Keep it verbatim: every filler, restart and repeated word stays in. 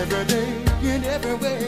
every day and everywhere.